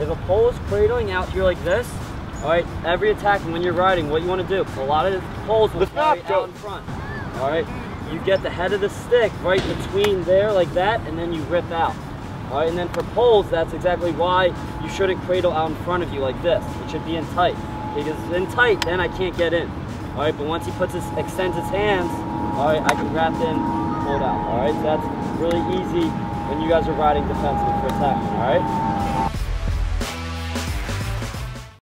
If a pole is cradling out here like this, all right, every attack, and when you're riding, what you want to do, a lot of poles will carry out in front. All right, you get the head of the stick right between there like that, and then you rip out. All right, and then for poles, that's exactly why you shouldn't cradle out in front of you like this. It should be in tight, because in tight, then I can't get in. All right, but once he puts his, extends his hands, all right, I can wrap in, pull it out. All right, so that's really easy when you guys are riding defensively for attacking, all right?